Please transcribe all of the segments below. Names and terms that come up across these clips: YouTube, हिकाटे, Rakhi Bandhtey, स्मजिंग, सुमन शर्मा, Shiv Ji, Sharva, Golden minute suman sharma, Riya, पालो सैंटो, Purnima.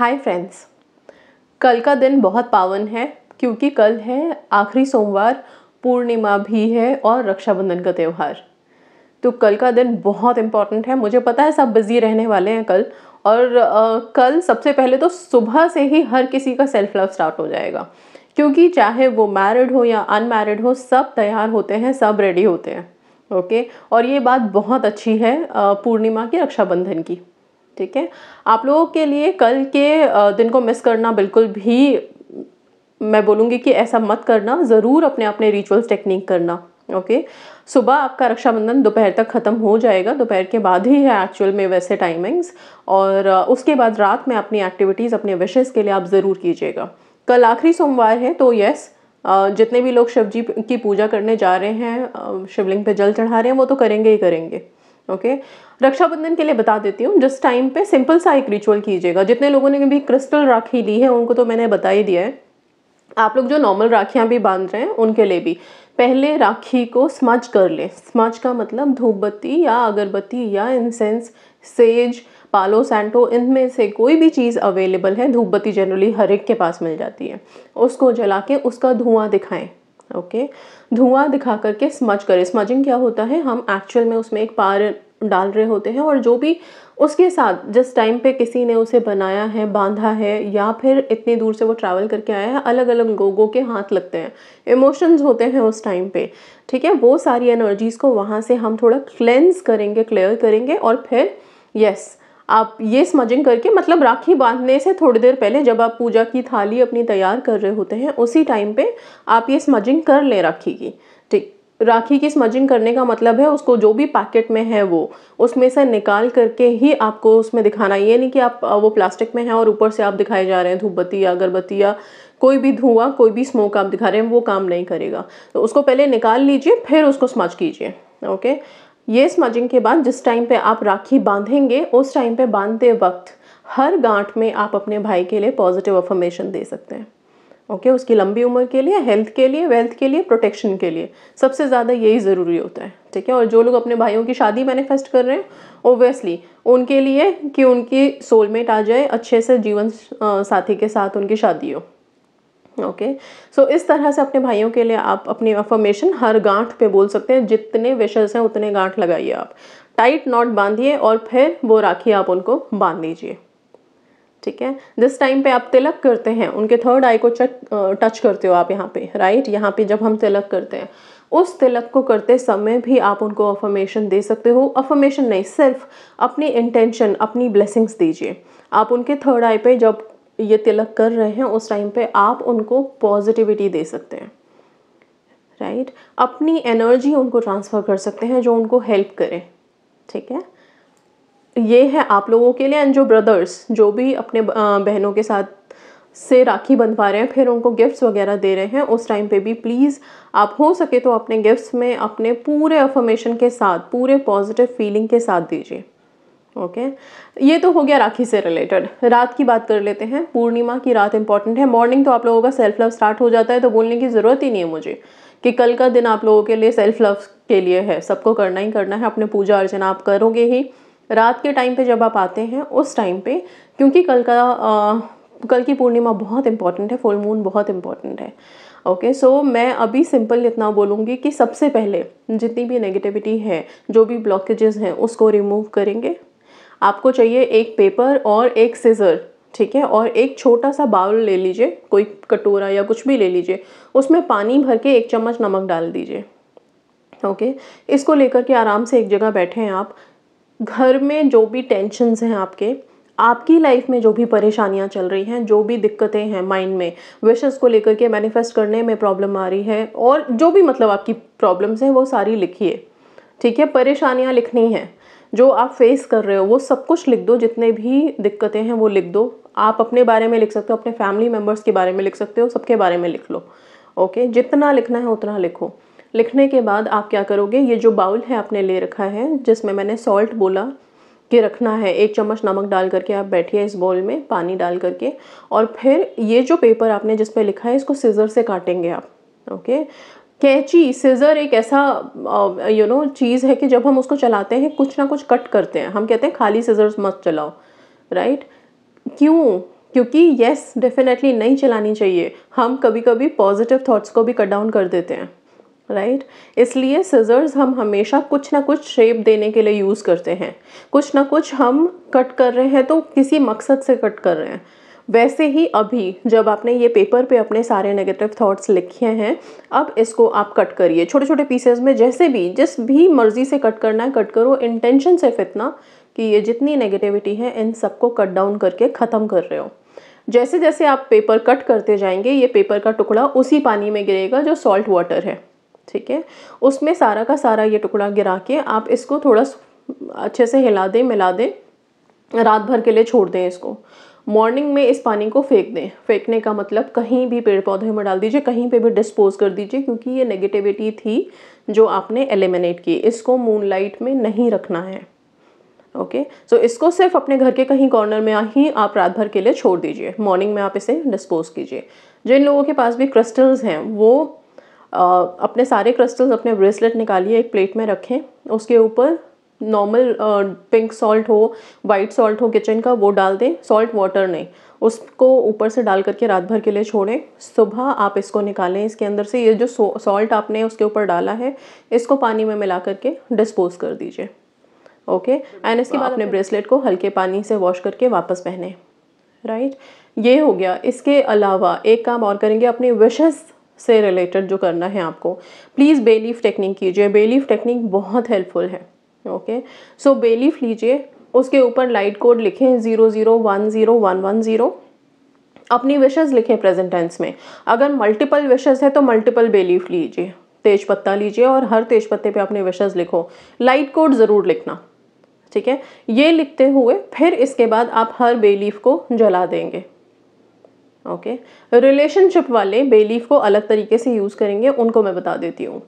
Hi friends, कल का दिन बहुत पावन है क्योंकि कल है आखिरी सोमवार, पूर्णिमा भी है और रक्षाबंधन का त्यौहार। तो कल का दिन बहुत इम्पॉर्टेंट है। मुझे पता है सब बिज़ी रहने वाले हैं कल और कल सबसे पहले तो सुबह से ही हर किसी का सेल्फ लव स्टार्ट हो जाएगा, क्योंकि चाहे वो मैरिड हो या अनमैरिड हो, सब तैयार होते हैं, सब रेडी होते हैं। ओके, और ये बात बहुत अच्छी है पूर्णिमा की, रक्षाबंधन की। ठीक है, आप लोगों के लिए कल के दिन को मिस करना बिल्कुल भी, मैं बोलूँगी कि ऐसा मत करना। ज़रूर अपने अपने रिचुअल्स टेक्निक करना। ओके, सुबह आपका रक्षाबंधन दोपहर तक ख़त्म हो जाएगा, दोपहर के बाद ही है एक्चुअल में वैसे टाइमिंग्स, और उसके बाद रात में अपनी एक्टिविटीज़ अपने विशेज़ के लिए आप ज़रूर कीजिएगा। कल आखिरी सोमवार है तो यस, जितने भी लोग शिव जी की पूजा करने जा रहे हैं, शिवलिंग पे जल चढ़ा रहे हैं, वो तो करेंगे ही करेंगे। ओके, रक्षाबंधन के लिए बता देती हूँ, जिस टाइम पे सिंपल सा एक रिचुअल कीजिएगा। जितने लोगों ने भी क्रिस्टल राखी ली है उनको तो मैंने बता ही दिया है। आप लोग जो नॉर्मल राखियाँ भी बांध रहे हैं उनके लिए भी पहले राखी को स्मज कर लें। स्मज का मतलब धूप बत्ती या अगरबत्ती या इंसेंस, सेज, पालो सैंटो, इनमें से कोई भी चीज़ अवेलेबल है। धूप बत्ती जनरली हर एक के पास मिल जाती है, उसको जला के उसका धुआं दिखाएं। ओके, धुआं दिखा करके स्मज करें। स्मजिंग क्या होता है, हम एक्चुअल में उसमें एक पार डाल रहे होते हैं और जो भी उसके साथ जिस टाइम पे किसी ने उसे बनाया है, बांधा है, या फिर इतनी दूर से वो ट्रैवल करके आया है, अलग अलग लोगों के हाथ लगते हैं, इमोशंस होते हैं उस टाइम पे। ठीक है, वो सारी एनर्जीज़ को वहाँ से हम थोड़ा क्लेंस करेंगे, क्लियर करेंगे, और फिर यस आप ये स्मजिंग करके, मतलब राखी बांधने से थोड़ी देर पहले जब आप पूजा की थाली अपनी तैयार कर रहे होते हैं, उसी टाइम पे आप ये स्मजिंग कर लें राखी की। ठीक, राखी की स्मजिंग करने का मतलब है उसको जो भी पैकेट में है वो उसमें से निकाल करके ही आपको उसमें दिखाना। ये नहीं कि आप वो प्लास्टिक में है और ऊपर से आप दिखाए जा रहे हैं धूप बत्ती या अगरबत्ती या कोई भी धुआं, कोई भी स्मोक आप दिखा रहे हैं, वो काम नहीं करेगा। तो उसको पहले निकाल लीजिए, फिर उसको स्मज कीजिए। ओके, ये स्मजिंग के बाद जिस टाइम पे आप राखी बांधेंगे, उस टाइम पे बांधते वक्त हर गांठ में आप अपने भाई के लिए पॉजिटिव अफर्मेशन दे सकते हैं। ओके, उसकी लंबी उम्र के लिए, हेल्थ के लिए, वेल्थ के लिए, प्रोटेक्शन के लिए, सबसे ज़्यादा यही ज़रूरी होता है। ठीक है, और जो लोग अपने भाइयों की शादी मैनिफेस्ट कर रहे हैं, ओब्वियसली उनके लिए कि उनकी सोलमेट आ जाए, अच्छे से जीवन साथी के साथ उनकी शादी हो। ओके, सो इस तरह से अपने भाइयों के लिए आप अपनी अफर्मेशन हर गांठ पे बोल सकते हैं। जितने विशेस हैं उतने गांठ लगाइए, आप टाइट नॉट बांधिए और फिर वो राखी आप उनको बांध दीजिए। ठीक है, जिस टाइम पे आप तिलक करते हैं, उनके थर्ड आई को टच करते हो आप यहाँ पे, राइट, यहाँ पे जब हम तिलक करते हैं, उस तिलक को करते समय भी आप उनको अफर्मेशन दे सकते हो। अफर्मेशन नहीं, सिर्फ अपनी इंटेंशन, अपनी ब्लेसिंग्स दीजिए। आप उनके थर्ड आई पे जब ये तिलक कर रहे हैं, उस टाइम पे आप उनको पॉजिटिविटी दे सकते हैं, राइट, अपनी एनर्जी उनको ट्रांसफ़र कर सकते हैं जो उनको हेल्प करे। ठीक है, ये है आप लोगों के लिए। एंड जो ब्रदर्स, जो भी अपने बहनों के साथ से राखी बंधवा रहे हैं, फिर उनको गिफ्ट्स वगैरह दे रहे हैं, उस टाइम पे भी प्लीज़ आप हो सके तो अपने गिफ्ट्स में अपने पूरे अफर्मेशन के साथ, पूरे पॉजिटिव फीलिंग के साथ दीजिए। ओके, ये तो हो गया राखी से रिलेटेड। रात की बात कर लेते हैं। पूर्णिमा की रात इंपॉर्टेंट है। मॉर्निंग तो आप लोगों का सेल्फ लव स्टार्ट हो जाता है, तो बोलने की ज़रूरत ही नहीं है मुझे कि कल का दिन आप लोगों के लिए सेल्फ लव के लिए है। सबको करना ही करना है, अपने पूजा अर्चना आप करोगे ही। रात के टाइम पे जब आप आते हैं उस टाइम पे, क्योंकि कल की पूर्णिमा बहुत इंपॉर्टेंट है, फुल मून बहुत इंपॉर्टेंट है। ओके, सो मैं अभी सिंपल इतना बोलूँगी कि सबसे पहले जितनी भी नेगेटिविटी है, जो भी ब्लॉकेजेस हैं, उसको रिमूव करेंगे। आपको चाहिए एक पेपर और एक सिज़र, ठीक है, और एक छोटा सा बाउल ले लीजिए, कोई कटोरा या कुछ भी ले लीजिए, उसमें पानी भर के 1 चम्मच नमक डाल दीजिए। ओके, इसको लेकर के आराम से एक जगह बैठे हैं आप। घर में जो भी टेंशन्स हैं आपके, आपकी लाइफ में जो भी परेशानियां चल रही हैं, जो भी दिक्कतें हैं माइंड में, विशेस को लेकर के मैनिफेस्ट करने में प्रॉब्लम आ रही है, और जो भी मतलब आपकी प्रॉब्लम्स हैं वो सारी लिखिए। ठीक है, परेशानियाँ लिखनी हैं, जो आप फेस कर रहे हो वो सब कुछ लिख दो, जितने भी दिक्कतें हैं वो लिख दो। आप अपने बारे में लिख सकते हो, अपने फैमिली मेम्बर्स के बारे में लिख सकते हो, सबके बारे में लिख लो। ओके, जितना लिखना है उतना लिखो। लिखने के बाद आप क्या करोगे, ये जो बाउल है आपने ले रखा है, जिसमें मैंने सॉल्ट बोला कि रखना है, 1 चम्मच नमक डाल करके आप बैठिए इस बाउल में, पानी डाल करके, और फिर ये जो पेपर आपने जिस पे लिखा है इसको सीजर से काटेंगे आप। ओके, कैंची, सीजर एक ऐसा चीज़ है कि जब हम उसको चलाते हैं कुछ ना कुछ कट करते हैं। हम कहते हैं खाली सीजर्स मत चलाओ, राइट, क्यों? क्योंकि येस डेफिनेटली नहीं चलानी चाहिए। हम कभी कभी पॉजिटिव थॉट्स को भी कट डाउन कर देते हैं, राइट इसलिए सिजर्स हम हमेशा कुछ ना कुछ शेप देने के लिए यूज़ करते हैं। कुछ ना कुछ हम कट कर रहे हैं तो किसी मकसद से कट कर रहे हैं। वैसे ही अभी जब आपने ये पेपर पे अपने सारे नेगेटिव थॉट्स लिखे हैं, अब इसको आप कट करिए छोटे छोटे पीसेस में, जैसे भी जिस भी मर्जी से कट करना है कट करो, इंटेंशन सिर्फ इतना कि ये जितनी नेगेटिविटी है इन सबको कट डाउन करके ख़त्म कर रहे हो। जैसे जैसे आप पेपर कट करते जाएंगे ये पेपर का टुकड़ा उसी पानी में गिरेगा जो सॉल्ट वाटर है, ठीक है, उसमें सारा का सारा ये टुकड़ा गिरा के आप इसको थोड़ा अच्छे से हिला दें मिला दें, रात भर के लिए छोड़ दें इसको। मॉर्निंग में इस पानी को फेंक दें। फेंकने का मतलब कहीं भी पेड़ पौधे में डाल दीजिए, कहीं पे भी डिस्पोज कर दीजिए, क्योंकि ये नेगेटिविटी थी जो आपने एलिमिनेट की। इसको मूनलाइट में नहीं रखना है, ओके सो इसको सिर्फ अपने घर के कहीं कॉर्नर में ही आप रात भर के लिए छोड़ दीजिए। मॉर्निंग में आप इसे डिस्पोज कीजिए। जिन लोगों के पास भी क्रिस्टल्स हैं वो अपने सारे क्रिस्टल्स अपने ब्रेसलेट निकालिए, एक प्लेट में रखें, उसके ऊपर नॉर्मल पिंक सॉल्ट हो वाइट सॉल्ट हो किचन का वो डाल दें, सॉल्ट वाटर नहीं, उसको ऊपर से डाल करके रात भर के लिए छोड़ें। सुबह आप इसको निकालें, इसके अंदर से ये जो सॉल्ट आपने उसके ऊपर डाला है इसको पानी में मिला करके डिस्पोज कर दीजिए, ओके एंड इसके बाद अपने ब्रेसलेट को हल्के पानी से वॉश करके वापस पहने, राइट ये हो गया। इसके अलावा एक काम और करेंगे, अपने विशेस से रिलेटेड जो करना है आपको, प्लीज़ बे लीफ टेक्निक कीजिए। बे लीफ टेक्निक बहुत हेल्पफुल है, ओके सो बे लीफ लीजिए, उसके ऊपर लाइट कोड लिखें 00101110, अपनी विशेज़ लिखें प्रेजेंट टेंस में। अगर मल्टीपल विशेज़ है तो मल्टीपल बे लीफ लीजिए, तेज पत्ता लीजिए और हर तेज पत्ते पे अपने विशेज़ लिखो, लाइट कोड ज़रूर लिखना, ठीक है। ये लिखते हुए फिर इसके बाद आप हर बे लीफ को जला देंगे, ओके रिलेशनशिप वाले बे लीफ को अलग तरीके से यूज़ करेंगे, उनको मैं बता देती हूँ।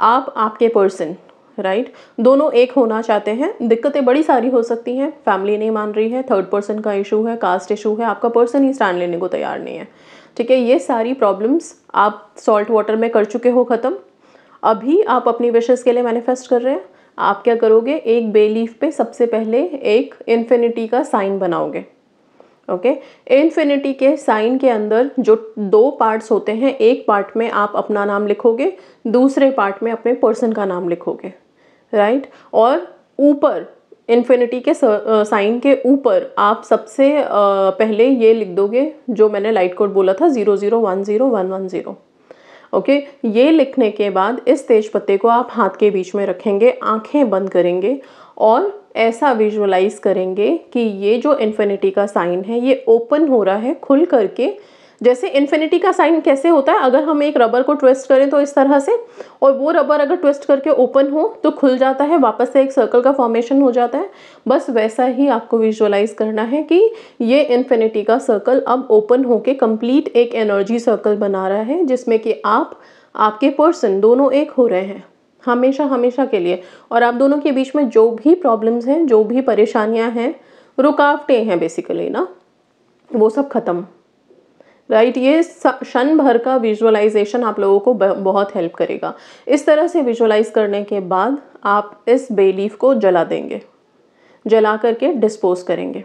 आप आपके पर्सन राइट दोनों एक होना चाहते हैं, दिक्कतें बड़ी सारी हो सकती हैं, फैमिली नहीं मान रही है, थर्ड पर्सन का इशू है, कास्ट इशू है, आपका पर्सन ही स्टैंड लेने को तैयार नहीं है, ठीक है। ये सारी प्रॉब्लम्स आप सॉल्ट वाटर में कर चुके हो ख़त्म। अभी आप अपनी विशेज़ के लिए मैनिफेस्ट कर रहे हैं। आप क्या करोगे, एक बे लीफ पे सबसे पहले एक इन्फिनिटी का साइन बनाओगे, ओके इन्फिनिटी के साइन के अंदर जो दो पार्ट्स होते हैं, एक पार्ट में आप अपना नाम लिखोगे, दूसरे पार्ट में अपने पर्सन का नाम लिखोगे, राइट और ऊपर इन्फिनिटी के साइन के ऊपर आप सबसे पहले ये लिख दोगे जो मैंने लाइट कोड बोला था 00101110, ओके ये लिखने के बाद इस तेज पत्ते को आप हाथ के बीच में रखेंगे, आंखें बंद करेंगे और ऐसा विजुअलाइज करेंगे कि ये जो इन्फिनिटी का साइन है ये ओपन हो रहा है खुल करके। जैसे इन्फिनिटी का साइन कैसे होता है, अगर हम एक रबर को ट्विस्ट करें तो इस तरह से, और वो रबर अगर ट्विस्ट करके ओपन हो तो खुल जाता है, वापस से एक सर्कल का फॉर्मेशन हो जाता है। बस वैसा ही आपको विजुअलाइज करना है कि ये इन्फिनिटी का सर्कल अब ओपन होके कंप्लीट एक एनर्जी सर्कल बना रहा है, जिसमें कि आप आपके पर्सन दोनों एक हो रहे हैं हमेशा हमेशा के लिए, और आप दोनों के बीच में जो भी प्रॉब्लम्स हैं, जो भी परेशानियां हैं, रुकावटें हैं बेसिकली ना, वो सब ख़त्म, राइट ये क्षण भर का विजुअलाइजेशन आप लोगों को बहुत हेल्प करेगा। इस तरह से विजुअलाइज करने के बाद आप इस बे लीफ को जला देंगे, जला करके डिस्पोज करेंगे,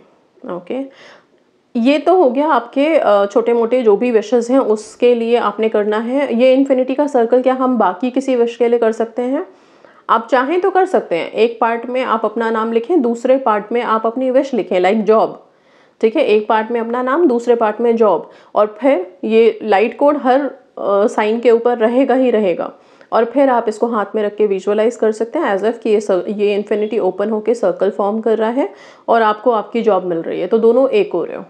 ओके ये तो हो गया आपके छोटे मोटे जो भी विशेज़ हैं उसके लिए आपने करना है। ये इन्फिनिटी का सर्कल क्या हम बाकी किसी विश के लिए कर सकते हैं? आप चाहें तो कर सकते हैं। एक पार्ट में आप अपना नाम लिखें, दूसरे पार्ट में आप अपनी विश लिखें, लाइक जॉब, ठीक है, एक पार्ट में अपना नाम दूसरे पार्ट में जॉब, और फिर ये लाइट कोड हर साइन के ऊपर रहेगा ही रहेगा, और फिर आप इसको हाथ में रख के विजुअलाइज कर सकते हैं एज एफ कि ये इन्फिनिटी ओपन होकर सर्कल फॉर्म कर रहा है और आपको आपकी जॉब मिल रही है, तो दोनों एक हो रहे हो,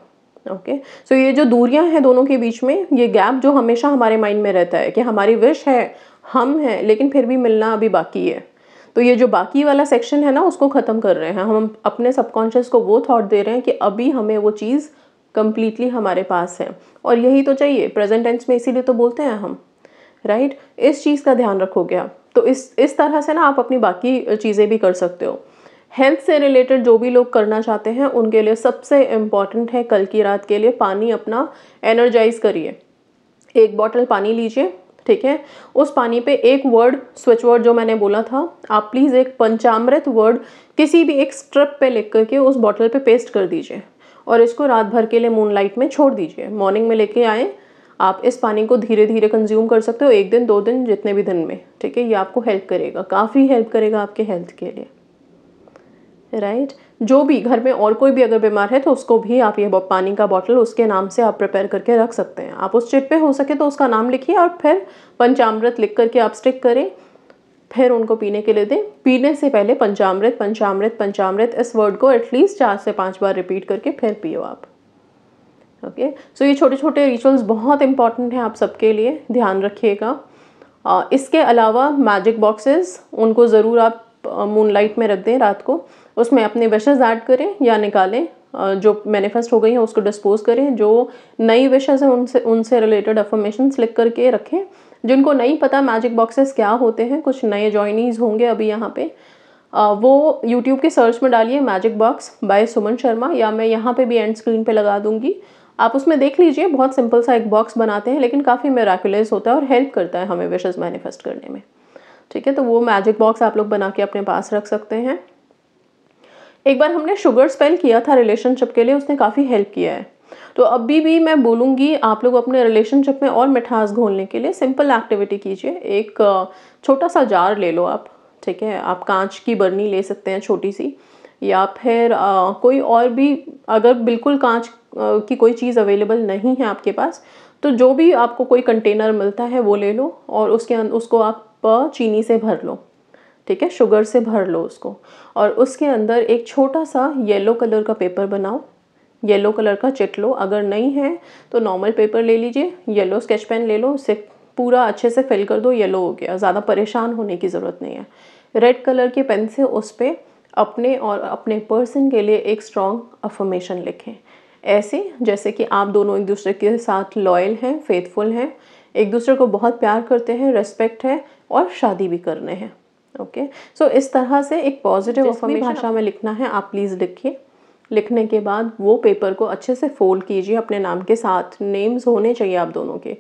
ओके सो ये जो दूरियां हैं दोनों के बीच में, ये गैप जो हमेशा हमारे माइंड में रहता है कि हमारी विश है, हम हैं, लेकिन फिर भी मिलना अभी बाकी है, तो ये जो बाकी वाला सेक्शन है ना उसको ख़त्म कर रहे हैं हम। अपने सबकॉन्शियस को वो थॉट दे रहे हैं कि अभी हमें वो चीज़ कम्प्लीटली हमारे पास है, और यही तो चाहिए प्रेजेंट टेंस में, इसीलिए तो बोलते हैं हम, राइट इस चीज़ का ध्यान रखोगे आप तो इस तरह से ना आप अपनी बाकी चीज़ें भी कर सकते हो। हेल्थ से रिलेटेड जो भी लोग करना चाहते हैं उनके लिए सबसे इम्पॉर्टेंट है, कल की रात के लिए पानी अपना एनर्जाइज करिए। एक बॉटल पानी लीजिए, ठीक है, उस पानी पे एक वर्ड स्विच वर्ड जो मैंने बोला था आप प्लीज़ एक पंचामृत वर्ड किसी भी एक स्ट्रिप पे लिख करके उस बॉटल पे पेस्ट कर दीजिए और इसको रात भर के लिए मूनलाइट में छोड़ दीजिए। मॉर्निंग में लेके आएँ। आप इस पानी को धीरे धीरे कंज्यूम कर सकते हो, एक दिन, दो दिन, जितने भी दिन में, ठीक है। ये आपको हेल्प करेगा, काफ़ी हेल्प करेगा आपके हेल्थ के लिए, राइट। जो भी घर में और कोई भी अगर बीमार है तो उसको भी आप ये पानी का बॉटल उसके नाम से आप प्रिपेयर करके रख सकते हैं। आप उस चिट पे हो सके तो उसका नाम लिखिए और फिर पंचामृत लिख करके आप स्टिक करें, फिर उनको पीने के लिए दें। पीने से पहले पंचामृत पंचामृत पंचामृत इस वर्ड को एटलीस्ट 4 से 5 बार रिपीट करके फिर पियो आप, ओके। सो ये छोटे छोटे रिचुअल्स बहुत इंपॉर्टेंट हैं, आप सबके लिए ध्यान रखिएगा। इसके अलावा मैजिक बॉक्सेस, उनको ज़रूर आप मूनलाइट में रख दें रात को। उसमें अपने विशेज़ ऐड करें या निकालें, जो मैनिफेस्ट हो गई हैं उसको डिस्पोज करें, जो नई विशेज़ हैं उनसे रिलेटेड अफर्मेशंस लिख करके रखें। जिनको नहीं पता मैजिक बॉक्सेस क्या होते हैं, कुछ नए जॉइनीज होंगे अभी यहाँ पे, वो यूट्यूब के सर्च में डालिए magic box by सुमन शर्मा, या मैं यहाँ पे भी एंड स्क्रीन पे लगा दूँगी, आप उसमें देख लीजिए। बहुत सिंपल सा एक बॉक्स बनाते हैं लेकिन काफ़ी मिरेकुलस होता है और हेल्प करता है हमें विशेज़ मैनिफेस्ट करने में, ठीक है। तो वो मैजिक बॉक्स आप लोग बना के अपने पास रख सकते हैं। एक बार हमने शुगर स्पेल किया था रिलेशनशिप के लिए, उसने काफ़ी हेल्प किया है। तो अभी भी मैं बोलूँगी आप लोग अपने रिलेशनशिप में और मिठास घोलने के लिए सिंपल एक्टिविटी कीजिए। एक छोटा सा जार ले लो आप, ठीक है। आप कांच की बर्नी ले सकते हैं छोटी सी, या फिर कोई और भी, अगर बिल्कुल कांच की कोई चीज़ अवेलेबल नहीं है आपके पास तो जो भी आपको कोई कंटेनर मिलता है वो ले लो और उसको आप चीनी से भर लो, ठीक है, शुगर से भर लो उसको। और उसके अंदर एक छोटा सा येलो कलर का पेपर बनाओ, येलो कलर का चिट लो। अगर नहीं है तो नॉर्मल पेपर ले लीजिए, येलो स्केच पेन ले लो, उसे पूरा अच्छे से फिल कर दो। येलो हो गया, ज़्यादा परेशान होने की ज़रूरत नहीं है। रेड कलर के पेन से उस पर अपने और अपने पर्सन के लिए एक स्ट्रॉन्ग अफर्मेशन लिखें, ऐसे जैसे कि आप दोनों एक दूसरे के साथ लॉयल हैं, फेथफुल हैं, एक दूसरे को बहुत प्यार करते हैं, रेस्पेक्ट है और शादी भी करने हैं, ओके। सो इस तरह से एक पॉजिटिव अफर्मेशन भाषा में लिखना है आप, प्लीज़ लिखिए। लिखने के बाद वो पेपर को अच्छे से फोल्ड कीजिए अपने नाम के साथ, नेम्स होने चाहिए आप दोनों के।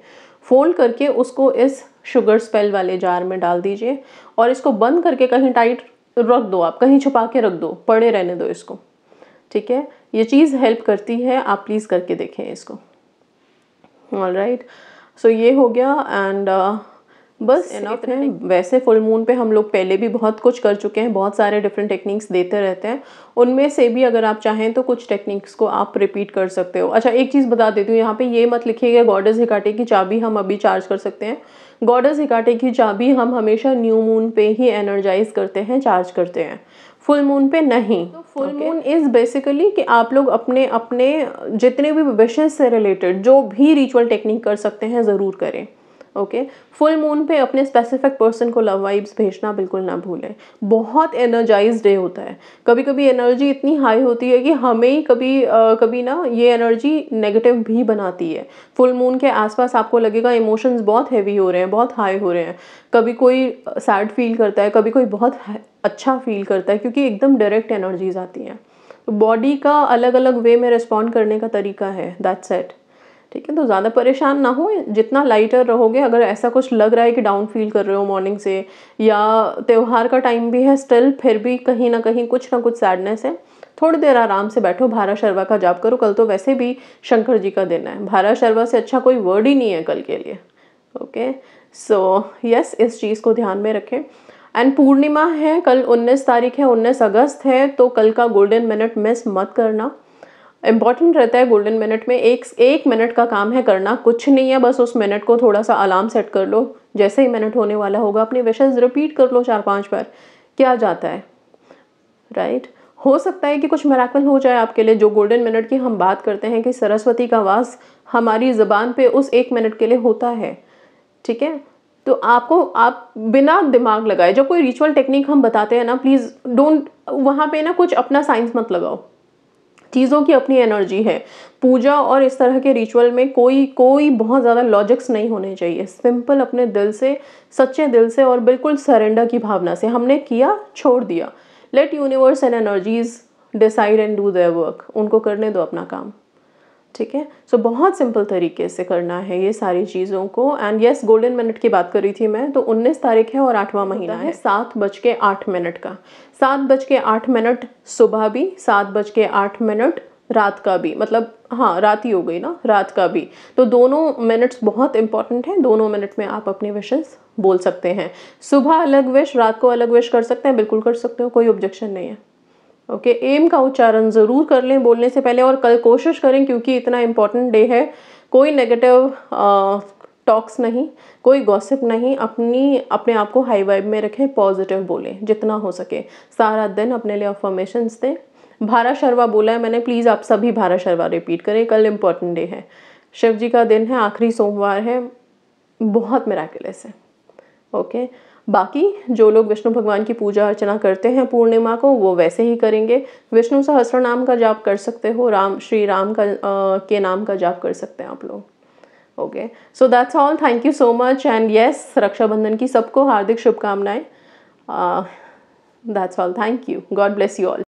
फोल्ड करके उसको इस शुगर स्पेल वाले जार में डाल दीजिए और इसको बंद करके कहीं टाइट रख दो, आप कहीं छुपा के रख दो, पड़े रहने दो इसको, ठीक है। ये चीज़ हेल्प करती है, आप प्लीज़ करके देखें इसको, ऑलराइट। सो ये हो गया एंड बस इनफ है। वैसे फुल मून पे हम लोग पहले भी बहुत कुछ कर चुके हैं, बहुत सारे डिफरेंट टेक्निक्स देते रहते हैं, उनमें से भी अगर आप चाहें तो कुछ टेक्निक्स को आप रिपीट कर सकते हो। अच्छा, एक चीज़ बता देती हूँ यहाँ पे, ये मत लिखिएगा गॉडेस हिकाटे की चाबी हम अभी चार्ज कर सकते हैं। गॉडेस हिकाटे की चाबी हम हमेशा न्यू मून पे ही एनर्जाइज करते हैं, चार्ज करते हैं, फुल मून पे नहीं। तो फुल मून इज़ बेसिकली कि आप लोग अपने अपने जितने भी विशेज से रिलेटेड जो भी रिचुअल टेक्निक कर सकते हैं ज़रूर करें, ओके। फुल मून पे अपने स्पेसिफिक पर्सन को लव वाइब्स भेजना बिल्कुल ना भूलें। बहुत एनर्जाइज डे होता है, कभी कभी एनर्जी इतनी हाई होती है कि हमें कभी कभी ना ये एनर्जी नेगेटिव भी बनाती है। फुल मून के आसपास आपको लगेगा इमोशंस बहुत हैवी हो रहे हैं, बहुत हाई हो रहे हैं। कभी कोई सैड फील करता है, कभी कोई बहुत अच्छा फील करता है, क्योंकि एकदम डायरेक्ट एनर्जीज आती हैं। बॉडी का अलग अलग वे में रिस्पॉन्ड करने का तरीका है, दैट्स इट, ठीक है। तो ज़्यादा परेशान ना हो, जितना लाइटर रहोगे। अगर ऐसा कुछ लग रहा है कि डाउन फील कर रहे हो मॉर्निंग से, या त्यौहार का टाइम भी है स्टिल, फिर भी कहीं ना कहीं कुछ ना कुछ सैडनेस है, थोड़ी देर आराम से बैठो, भारा शर्वा का जाप करो। कल तो वैसे भी शंकर जी का दिन है, भारा शर्वा से अच्छा कोई वर्ड ही नहीं है कल के लिए, ओके। सो यस, इस चीज़ को ध्यान में रखें। एंड पूर्णिमा है कल, 19 तारीख है, 19 अगस्त है, तो कल का गोल्डन मिनट मिस मत करना, इम्पॉर्टेंट रहता है। गोल्डन मिनट में एक मिनट का काम है करना, कुछ नहीं है, बस उस मिनट को थोड़ा सा अलार्म सेट कर लो, जैसे ही मिनट होने वाला होगा अपने विशेज़ रिपीट कर लो 4-5 बार, क्या जाता है, राइट। हो सकता है कि कुछ मिरेकल हो जाए आपके लिए। जो गोल्डन मिनट की हम बात करते हैं कि सरस्वती का वास हमारी ज़बान पे उस 1 मिनट के लिए होता है, ठीक है। तो आपको, आप बिना दिमाग लगाए जब कोई रिचुअल टेक्निक हम बताते हैं ना, प्लीज़ डोंट, वहाँ पर ना कुछ अपना साइंस मत लगाओ, चीज़ों की अपनी एनर्जी है। पूजा और इस तरह के रिचुअल में कोई बहुत ज़्यादा लॉजिक्स नहीं होने चाहिए, सिंपल अपने दिल से, सच्चे दिल से और बिल्कुल सरेंडर की भावना से। हमने किया, छोड़ दिया, let universe and energies decide and do their work, उनको करने दो अपना काम, ठीक है। सो बहुत सिंपल तरीके से करना है ये सारी चीज़ों को। एंड यस, गोल्डन मिनट की बात कर रही थी मैं, तो 19 तारीख है और 8वां महीना है 7:08 का। 7:08 सुबह भी, 7:08 रात का भी, मतलब हाँ रात ही हो गई ना, रात का भी। तो दोनों मिनट्स बहुत इंपॉर्टेंट हैं, दोनों मिनट में आप अपनी विशेस बोल सकते हैं। सुबह अलग विश, रात को अलग विश कर सकते हैं, बिल्कुल कर सकते हो, कोई ऑब्जेक्शन नहीं है। ओके, एम का उच्चारण ज़रूर कर लें बोलने से पहले, और कल कोशिश करें क्योंकि इतना इम्पॉर्टेंट डे है। कोई नेगेटिव टॉक्स नहीं, कोई गॉसिप नहीं, अपने आप को हाई वाइब में रखें, पॉजिटिव बोलें जितना हो सके। सारा दिन अपने लिए अफर्मेशंस दें। भारा शर्वा बोला है मैंने, प्लीज़ आप सभी भारा शर्वा रिपीट करें, कल इम्पॉर्टेंट डे है, शिव जी का दिन है, आखिरी सोमवार है, बहुत मिराकुलस है। ओके, बाकी जो लोग विष्णु भगवान की पूजा अर्चना करते हैं पूर्णिमा को, वो वैसे ही करेंगे। विष्णु सहस्र नाम का जाप कर सकते हो, राम श्री राम का के नाम का जाप कर सकते हैं आप लोग। Okay, so that's all, thank you so much, and yes, Rakshabandhan की सबको हार्दिक शुभकामनाएं। That's all, thank you, God bless you all.